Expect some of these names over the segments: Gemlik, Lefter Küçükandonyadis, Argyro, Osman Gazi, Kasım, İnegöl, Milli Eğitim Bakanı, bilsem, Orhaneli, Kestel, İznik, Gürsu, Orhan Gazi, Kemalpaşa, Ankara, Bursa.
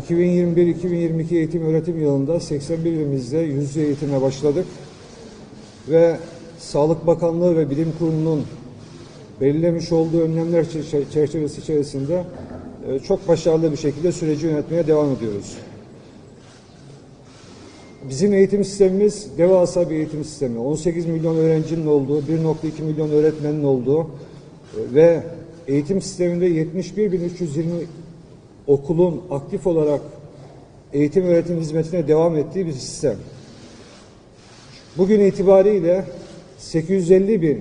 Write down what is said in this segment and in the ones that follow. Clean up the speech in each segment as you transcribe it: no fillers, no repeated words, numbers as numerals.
2021-2022 eğitim öğretim yılında 81 ilimizde yüz yüze eğitime başladık ve Sağlık Bakanlığı ve Bilim Kurulu'nun belirlemiş olduğu önlemler çerçevesi içerisinde çok başarılı bir şekilde süreci yönetmeye devam ediyoruz. Bizim eğitim sistemimiz devasa bir eğitim sistemi. 18 milyon öğrencinin olduğu, 1,2 milyon öğretmenin olduğu ve eğitim sisteminde 71.320 okulun aktif olarak eğitim öğretim hizmetine devam ettiği bir sistem. Bugün itibariyle 850 bin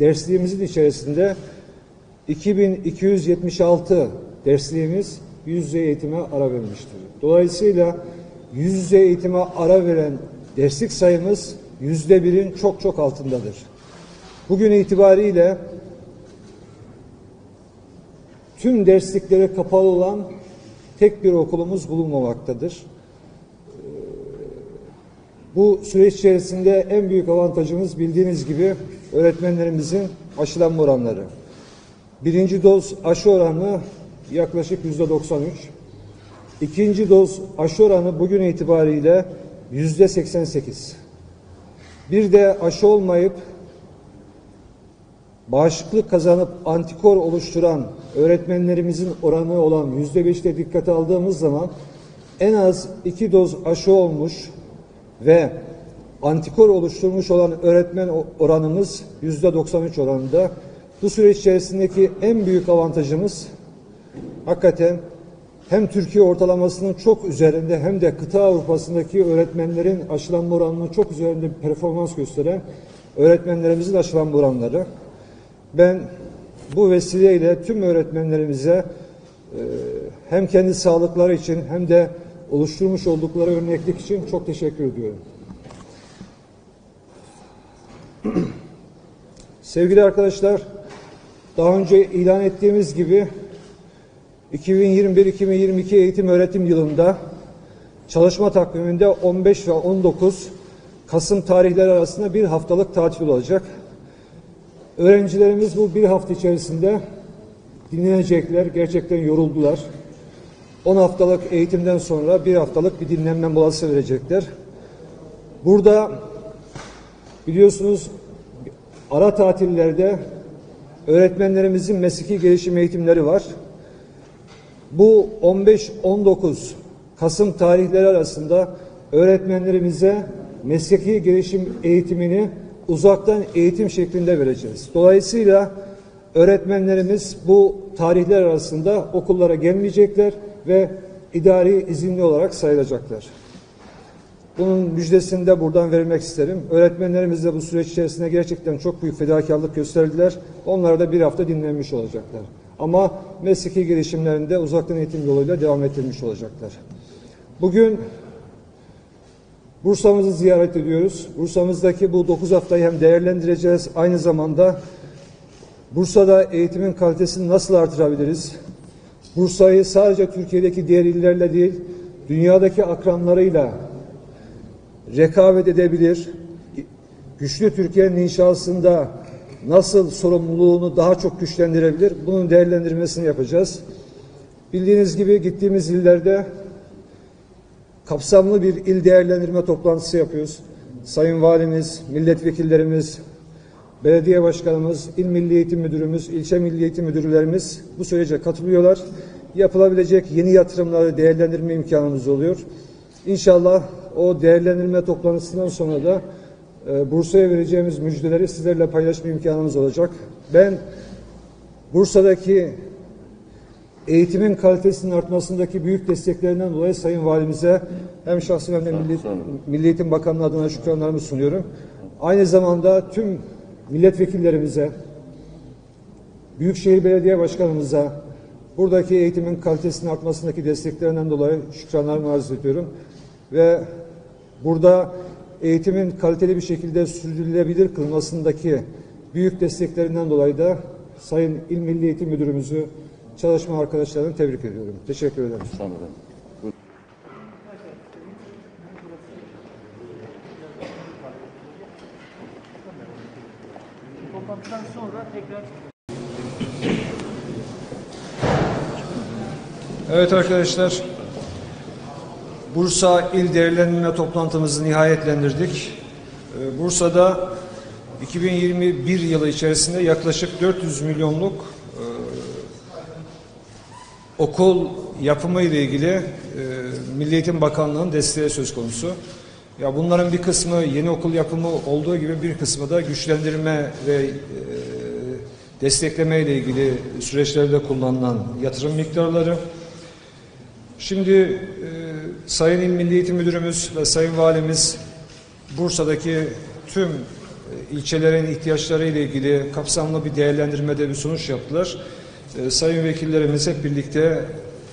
dersliğimizin içerisinde 2276 dersliğimiz yüz yüze eğitime ara vermiştir. Dolayısıyla yüz yüze eğitime ara veren derslik sayımız %1'in çok çok altındadır. Bugün itibariyle tüm dersliklere kapalı olan tek bir okulumuz bulunmamaktadır. Bu süreç içerisinde en büyük avantajımız bildiğiniz gibi öğretmenlerimizin aşılanma oranları. Birinci doz aşı oranı yaklaşık %93. İkinci doz aşı oranı bugün itibariyle %88. Bir de aşı olmayıp bağışıklık kazanıp antikor oluşturan öğretmenlerimizin oranı olan %5'te dikkate aldığımız zaman en az 2 doz aşı olmuş ve antikor oluşturmuş olan öğretmen oranımız %93 oranında. Bu süreç içerisindeki en büyük avantajımız hakikaten hem Türkiye ortalamasının çok üzerinde hem de kıta Avrupa'sındaki öğretmenlerin aşılanma oranının çok üzerinde bir performans gösteren öğretmenlerimizin aşılanma oranları. Ben bu vesileyle tüm öğretmenlerimize hem kendi sağlıkları için hem de oluşturmuş oldukları örneklik için çok teşekkür ediyorum. Sevgili arkadaşlar, daha önce ilan ettiğimiz gibi 2021-2022 eğitim öğretim yılında çalışma takviminde 15 ve 19 Kasım tarihleri arasında bir haftalık tatil olacak. Öğrencilerimiz bu bir hafta içerisinde dinlenecekler, gerçekten yoruldular. 10 haftalık eğitimden sonra bir haftalık bir dinlenme molası verecekler. Burada biliyorsunuz ara tatillerde öğretmenlerimizin mesleki gelişim eğitimleri var. Bu 15-19 Kasım tarihleri arasında öğretmenlerimize mesleki gelişim eğitimini uzaktan eğitim şeklinde vereceğiz. Dolayısıyla öğretmenlerimiz bu tarihler arasında okullara gelmeyecekler ve idari izinli olarak sayılacaklar. Bunun müjdesini de buradan vermek isterim. Öğretmenlerimiz de bu süreç içerisinde gerçekten çok büyük fedakarlık gösterdiler. Onlar da bir hafta dinlenmiş olacaklar. Ama mesleki gelişimlerinde uzaktan eğitim yoluyla devam ettirmiş olacaklar. Bugün Bursa'mızı ziyaret ediyoruz. Bursa'mızdaki bu 9 haftayı hem değerlendireceğiz, aynı zamanda Bursa'da eğitimin kalitesini nasıl artırabiliriz? Bursa'yı sadece Türkiye'deki diğer illerle değil, dünyadaki akranlarıyla rekabet edebilir, güçlü Türkiye'nin inşasında nasıl sorumluluğunu daha çok güçlendirebilir, bunun değerlendirmesini yapacağız. Bildiğiniz gibi gittiğimiz illerde kapsamlı bir il değerlendirme toplantısı yapıyoruz. Sayın Valimiz, milletvekillerimiz, belediye başkanımız, il milli eğitim müdürümüz, ilçe milli eğitim müdürlerimiz bu sürece katılıyorlar. Yapılabilecek yeni yatırımları değerlendirme imkanımız oluyor. İnşallah o değerlendirme toplantısından sonra da Bursa'ya vereceğimiz müjdeleri sizlerle paylaşma imkanımız olacak. Ben Bursa'daki eğitimin kalitesinin artmasındaki büyük desteklerinden dolayı Sayın Valimize hem şahsım hem de Milli Eğitim Bakanlığı adına şükranlarımı sunuyorum. Aynı zamanda tüm milletvekillerimize, Büyükşehir Belediye Başkanımıza buradaki eğitimin kalitesinin artmasındaki desteklerinden dolayı şükranlarımı arz ediyorum. Ve burada eğitimin kaliteli bir şekilde sürdürülebilir kılmasındaki büyük desteklerinden dolayı da Sayın İl Milli Eğitim Müdürümüzü, çalışma arkadaşlarını tebrik ediyorum. Teşekkür ederim. Toplantıdan sonra tekrar... Evet arkadaşlar, Bursa İl Değerlendirme toplantımızı nihayetlendirdik. Bursa'da 2021 yılı içerisinde yaklaşık 400 milyonluk okul yapımı ile ilgili Milli Eğitim Bakanlığı'nın desteği söz konusu. Ya bunların bir kısmı yeni okul yapımı olduğu gibi bir kısmı da güçlendirme ve destekleme ile ilgili süreçlerde kullanılan yatırım miktarları. Şimdi Sayın İl Milli Eğitim Müdürümüz ve Sayın Valimiz Bursa'daki tüm ilçelerin ihtiyaçları ile ilgili kapsamlı bir değerlendirmede bir sunuş yaptılar. Sayın vekillerimiz hep birlikte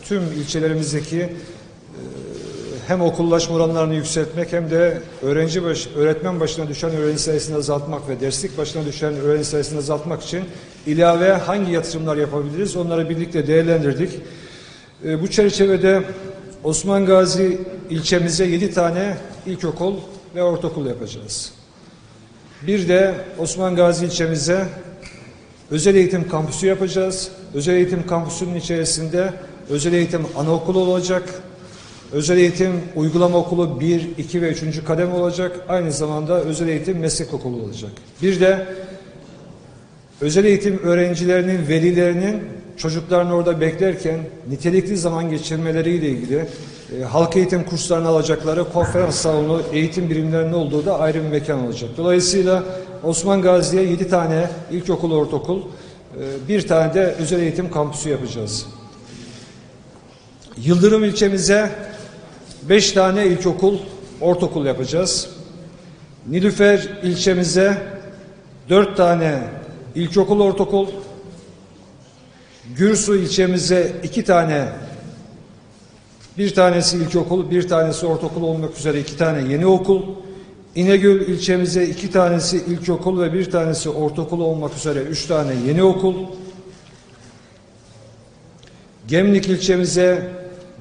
tüm ilçelerimizdeki hem okullaşma oranlarını yükseltmek hem de öğretmen başına düşen öğrenci sayısını azaltmak ve derslik başına düşen öğrenci sayısını azaltmak için ilave hangi yatırımlar yapabiliriz onları birlikte değerlendirdik. Bu çerçevede Osman Gazi ilçemize 7 tane ilkokul ve ortaokul yapacağız. Bir de Osman Gazi ilçemize özel eğitim kampüsü yapacağız. Özel eğitim kampüsünün içerisinde özel eğitim anaokulu olacak. Özel eğitim uygulama okulu 1, 2 ve 3. kademe olacak. Aynı zamanda özel eğitim meslek okulu olacak. Bir de özel eğitim öğrencilerinin, velilerinin çocuklarını orada beklerken nitelikli zaman geçirmeleriyle ilgili halk eğitim kurslarını alacakları konferans salonu, eğitim birimlerinin olduğu da ayrı bir mekan olacak. Dolayısıyla Osman Gazi'ye 7 tane ilkokul, ortaokul, bir tane de özel eğitim kampüsü yapacağız. Yıldırım ilçemize 5 tane ilkokul, ortaokul yapacağız. Nilüfer ilçemize 4 tane ilkokul, ortaokul. Gürsu ilçemize 2 tane, bir tanesi ilkokul, bir tanesi ortaokul olmak üzere 2 tane yeni okul. İnegöl ilçemize 2 tanesi ilkokul ve bir tanesi ortaokul olmak üzere 3 tane yeni okul. Gemlik ilçemize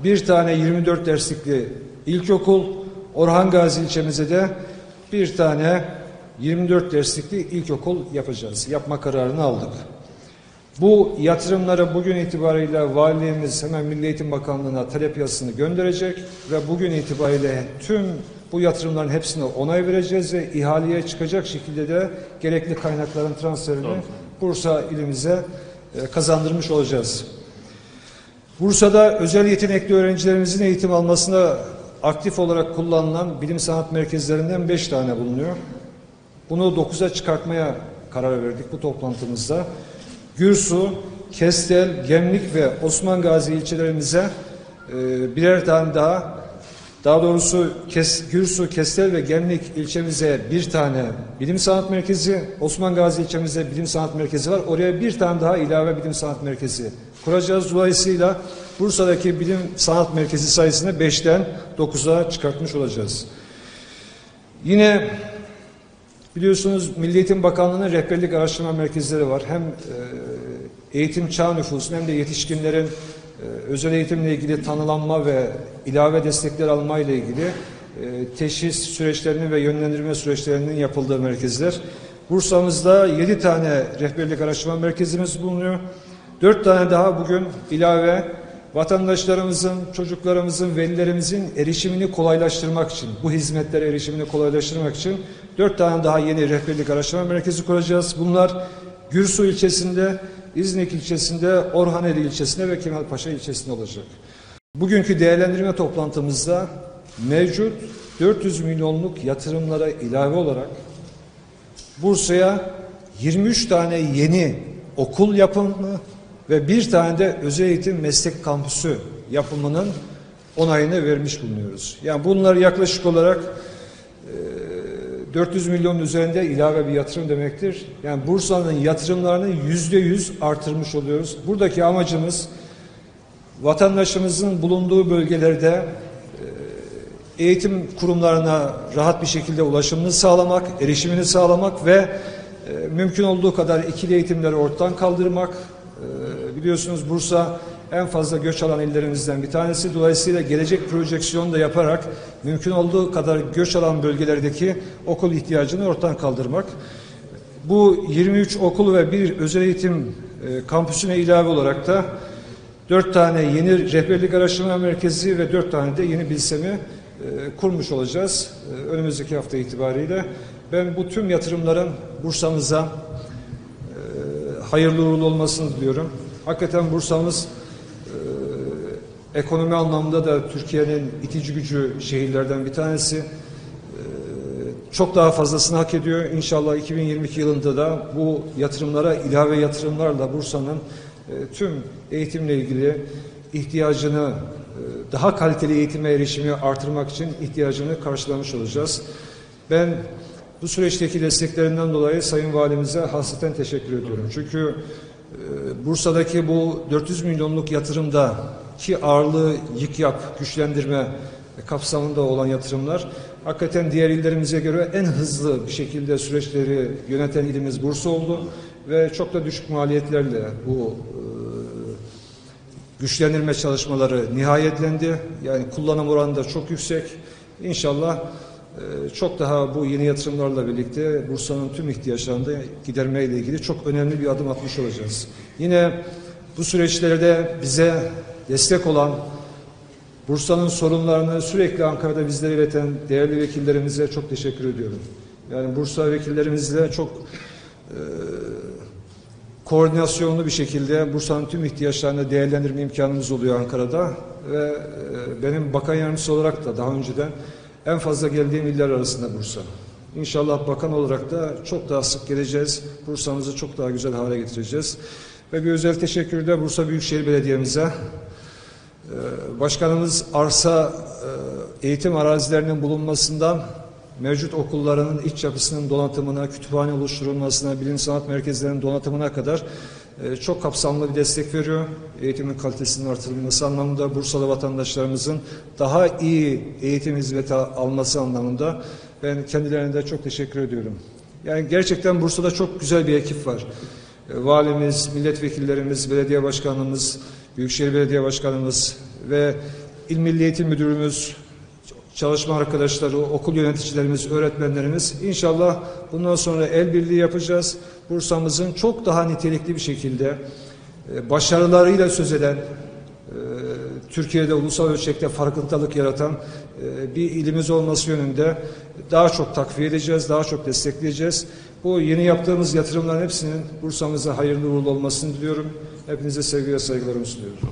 bir tane 24 derslikli ilkokul, Orhan Gazi ilçemize de bir tane 24 derslikli ilkokul yapacağız. Yapma kararını aldık. Bu yatırımları bugün itibariyle valiliğimiz hemen Milli Eğitim Bakanlığı'na talep yazısını gönderecek ve bugün itibariyle tüm bu yatırımların hepsine onay vereceğiz ve ihaleye çıkacak şekilde de gerekli kaynakların transferini Bursa ilimize kazandırmış olacağız. Bursa'da özel yetenekli öğrencilerimizin eğitim almasına aktif olarak kullanılan bilim sanat merkezlerinden 5 tane bulunuyor. Bunu 9'a çıkartmaya karar verdik bu toplantımızda. Gürsu, Kestel, Gemlik ve Osman Gazi ilçelerimize birer tane daha doğrusu Gürsu, Kestel ve Gemlik ilçemize bir tane bilim sanat merkezi, Osman Gazi ilçemize bilim sanat merkezi var. Oraya bir tane daha ilave bilim sanat merkezi kuracağız. Dolayısıyla Bursa'daki bilim sanat merkezi sayısını 5'ten 9'a çıkartmış olacağız. Yine biliyorsunuz Milli Eğitim Bakanlığı'nın rehberlik araştırma merkezleri var. Hem eğitim çağ nüfusunun hem de yetişkinlerin özel eğitimle ilgili tanılanma ve ilave destekler alma ile ilgili teşhis süreçlerinin ve yönlendirme süreçlerinin yapıldığı merkezler. Bursa'mızda 7 tane rehberlik araştırma merkezimiz bulunuyor. 4 tane daha bugün ilave vatandaşlarımızın, çocuklarımızın, velilerimizin erişimini kolaylaştırmak için, bu hizmetlere erişimini kolaylaştırmak için 4 tane daha yeni rehberlik araştırma merkezi kuracağız. Bunlar Gürsu ilçesinde, İznik ilçesinde, Orhaneli ilçesinde ve Kemalpaşa ilçesinde olacak. Bugünkü değerlendirme toplantımızda mevcut 400 milyonluk yatırımlara ilave olarak Bursa'ya 23 tane yeni okul yapımı ve bir tane de özel eğitim meslek kampüsü yapımının onayını vermiş bulunuyoruz. Yani bunlar yaklaşık olarak 400 milyonun üzerinde ilave bir yatırım demektir. Yani Bursa'nın yatırımlarını %100 artırmış oluyoruz. Buradaki amacımız vatandaşımızın bulunduğu bölgelerde eğitim kurumlarına rahat bir şekilde ulaşımını sağlamak, erişimini sağlamak ve mümkün olduğu kadar ikili eğitimleri ortadan kaldırmak. Biliyorsunuz Bursa en fazla göç alan illerimizden bir tanesi. Dolayısıyla gelecek projeksiyonu da yaparak mümkün olduğu kadar göç alan bölgelerdeki okul ihtiyacını ortadan kaldırmak. Bu 23 okul ve bir özel eğitim kampüsüne ilave olarak da 4 tane yeni rehberlik araştırma merkezi ve 4 tane de yeni bilsemi kurmuş olacağız önümüzdeki hafta itibariyle. Ben bu tüm yatırımların Bursa'mıza hayırlı uğurlu olmasını diliyorum. Hakikaten Bursa'mız ekonomi anlamda da Türkiye'nin itici gücü şehirlerden bir tanesi. Çok daha fazlasını hak ediyor. İnşallah 2022 yılında da bu yatırımlara, ilave yatırımlarla Bursa'nın tüm eğitimle ilgili ihtiyacını, daha kaliteli eğitime erişimi artırmak için ihtiyacını karşılamış olacağız. Ben bu süreçteki desteklerinden dolayı Sayın Valimize hasreten teşekkür ediyorum. Çünkü Bursa'daki bu 400 milyonluk yatırımda ki ağırlığı yık-yak, güçlendirme kapsamında olan yatırımlar hakikaten diğer illerimize göre en hızlı bir şekilde süreçleri yöneten ilimiz Bursa oldu ve çok da düşük maliyetlerle bu güçlendirme çalışmaları nihayetlendi. Yani kullanım oranı da çok yüksek. İnşallah çok daha bu yeni yatırımlarla birlikte Bursa'nın tüm ihtiyaçlarını da gidermeyle ilgili çok önemli bir adım atmış olacağız. Yine bu süreçlerde bize destek olan, Bursa'nın sorunlarını sürekli Ankara'da bizlere ileten değerli vekillerimize çok teşekkür ediyorum. Yani Bursa vekillerimizle çok koordinasyonlu bir şekilde Bursa'nın tüm ihtiyaçlarını değerlendirme imkanımız oluyor Ankara'da. Ve benim bakan yardımcısı olarak da daha önceden en fazla geldiğim iller arasında Bursa. İnşallah bakan olarak da çok daha sık geleceğiz. Bursa'mızı çok daha güzel hale getireceğiz. Ve bir özel teşekkür de Bursa Büyükşehir Belediye'mize. Başkanımız arsa eğitim arazilerinin bulunmasından mevcut okullarının iç yapısının donatımına, kütüphane oluşturulmasına, bilim sanat merkezlerinin donatımına kadar çok kapsamlı bir destek veriyor. Eğitimin kalitesinin artırılması anlamında, Bursalı vatandaşlarımızın daha iyi eğitim hizmeti alması anlamında ben kendilerine de çok teşekkür ediyorum. Yani gerçekten Bursa'da çok güzel bir ekip var. Valimiz, milletvekillerimiz, belediye başkanımız, Büyükşehir Belediye Başkanımız ve İl Milli Eğitim Müdürümüz, çalışma arkadaşları, okul yöneticilerimiz, öğretmenlerimiz, inşallah bundan sonra el birliği yapacağız. Bursa'mızın çok daha nitelikli bir şekilde başarılarıyla söz eden, Türkiye'de ulusal ölçekte farkındalık yaratan bir ilimiz olması yönünde daha çok takviye edeceğiz, daha çok destekleyeceğiz. Bu yeni yaptığımız yatırımların hepsinin Bursa'mıza hayırlı uğurlu olmasını diliyorum. Hepinize sevgi ve saygılarımı sunuyorum.